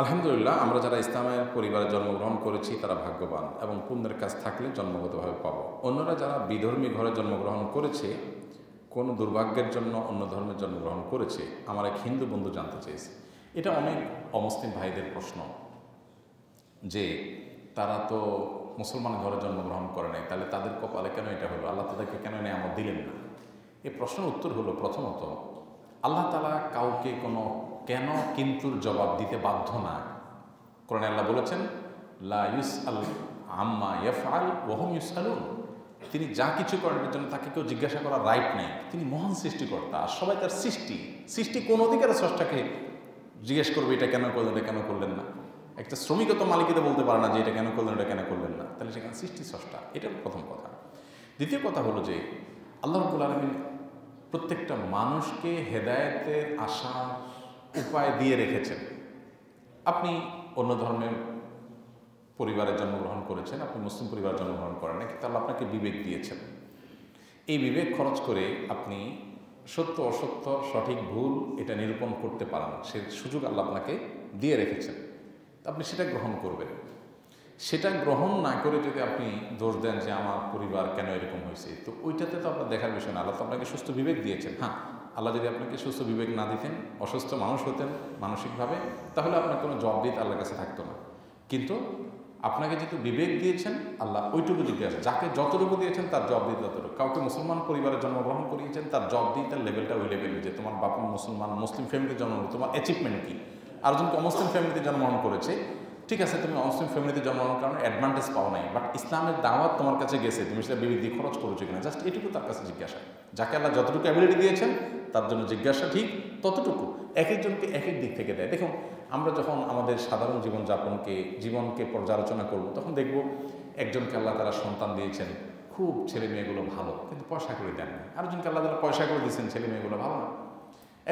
আলহামদুলিল্লাহ আমরা যারা ইসলামের পরিবারে জন্মগ্রহণ করেছি তারা ভাগ্যবান এবং পুণ্যের কাজ থাকলে জন্মগতভাবে পাব। অন্যরা যারা বিধর্মী ঘরে জন্মগ্রহণ করেছে, কোনো দুর্ভাগ্যের জন্য অন্য ধর্মে জন্মগ্রহণ করেছে, আমার এক হিন্দু বন্ধু জানতে চেয়েছে। এটা অনেক অমুসলিম ভাইদের প্রশ্ন যে তারা তো মুসলমান ঘরে জন্মগ্রহণ করে নাই, তাহলে তাদের কপালে কেন এটা হলো, আল্লাহ তাদেরকে কেন নিয়ামত দিলেন না? এই প্রশ্নের উত্তর হলো, প্রথমত আল্লাহ তাআলা কাউকে কোনো কেন কিন্তুর জবাব দিতে বাধ্য না। কোরআনে আল্লাহ বলেছেন লা ইউসআল আম্মা ইয়াফআল ওয়া হুম ইউসআলুন, তিনি যা কিছু করার জন্য তাকে কেউ জিজ্ঞাসা করার রাইট নেই। তিনি মহান সৃষ্টিকর্তা, আর সবাই তার সৃষ্টি কোন অধিকারে স্রষ্টাকে জিজ্ঞেস করবে এটা কেন করলেন, এটা কেন করলেন না? একটা শ্রমিকও তো মালিককে বলতে পারে না যে এটা কেন করলেন, এটা কেন করলেন না। তাহলে সেখানে সৃষ্টি স্রষ্টা, এটা প্রথম কথা। দ্বিতীয় কথা হলো যে আল্লাহ রাব্বুল আলামিন প্রত্যেকটা মানুষকে হেদায়েতের আশা উপায় দিয়ে রেখেছেন। আপনি অন্য ধর্মের পরিবারে জন্মগ্রহণ করেছেন, আপনি মুসলিম পরিবারে জন্মগ্রহণ করেন না, কিন্তু আল্লাহ আপনাকে বিবেক দিয়েছেন। এই বিবেক খরচ করে আপনি সত্য অসত্য সঠিক ভুল এটা নিরূপণ করতে পারেন, সে সুযোগ আল্লাহ আপনাকে দিয়ে রেখেছেন, আপনি সেটা গ্রহণ করবেন। সেটা গ্রহণ না করে যদি আপনি দোষ দেন যে আমার পরিবার কেন এরকম হয়েছে, তো ওইটাতে তো আপনার দেখার বিষয় না। আল্লাহ তো আপনাকে সুস্থ বিবেক দিয়েছেন। হ্যাঁ, আল্লাহ যদি আপনাকে সুস্থ বিবেক না দিতেন, অসুস্থ মানুষ হতেন মানসিকভাবে, তাহলে আপনার কোনো জবাবদিহিতা আল্লাহর কাছে থাকতো না। কিন্তু আপনাকে যেহেতু বিবেক দিয়েছেন, আল্লাহ ওইটুকু জিজ্ঞাসা, যাকে যতটুকু দিয়েছেন তার জবাবদিহিতা ততটুকু। কাউকে মুসলমান পরিবারে জন্মগ্রহণ করিয়েছেন, তার জবাবদিহিতার লেভেলটা ওই লেভেলে যে তোমার বাপ মুসলমান মুসলিম ফ্যামিলিতে জন্মগ্রহণ, তোমার অ্যাচিভমেন্ট কী? আর যখন অমুসলিম ফ্যামিলিতে জন্মগ্রহণ করেছে, ঠিক আছে, তুমি অমুসলিম ফ্যামিলিতে জন্মগ্রহণ কারণে অ্যাডভান্টেজ পাও নাই, বাট ইসলামের দাওয়াত তোমার কাছে গেছে, তুমি সেটা বিবেক দিয়ে খরচ করেছো কিনা, জাস্ট এটুকু তার কাছে জিজ্ঞাসা। যাকে আল্লাহ যতটুকু অ্যাবিলিটি দিয়েছেন তার জন্য জিজ্ঞাসা ঠিক ততটুকু। এক একজনকে এক এক দিক থেকে দেয়। দেখুন, আমরা যখন আমাদের সাধারণ জীবনকে পর্যালোচনা করব, তখন দেখব একজনকে আল্লাহ তারা সন্তান দিয়েছেন, খুব ছেলে মেয়েগুলো ভালো, কিন্তু পয়সা করে দেন না। আরেকজনকে আল্লাহ তারা পয়সা করে দিয়েছেন, ছেলে মেয়েগুলো ভালো না।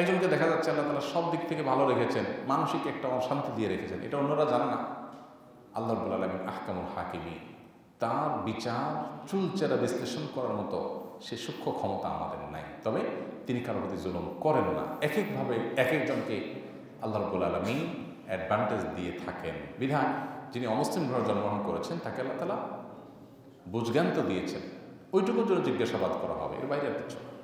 একজনকে দেখা যাচ্ছে আল্লাহ তারা সব দিক থেকে ভালো রেখেছেন, মানসিক একটা অশান্তি দিয়ে রেখেছেন, এটা অন্যরা জানে না। আল্লাহ রাব্বুল আলামিন আহকামুল হাকিমিন, তার বিচার চুলচেরা বিশ্লেষণ করার মতো সে সূক্ষ্ম ক্ষমতা আমাদের নাই। তবে তিনি কারোর প্রতি জুলুম করেন না। এক একভাবে এক একজনকে আল্লাহ রাব্বুল আলামিন অ্যাডভান্টেজ দিয়ে থাকেন। বিধান যিনি অমুসলিম ঘরে জন্মগ্রহণ করেছেন তাকে আল্লাহ তাআলা বুঝজ্ঞান তো দিয়েছেন, ওইটুকুর জন্য জিজ্ঞাসাবাদ করা হবে, এর বাইরে আর কিছু না।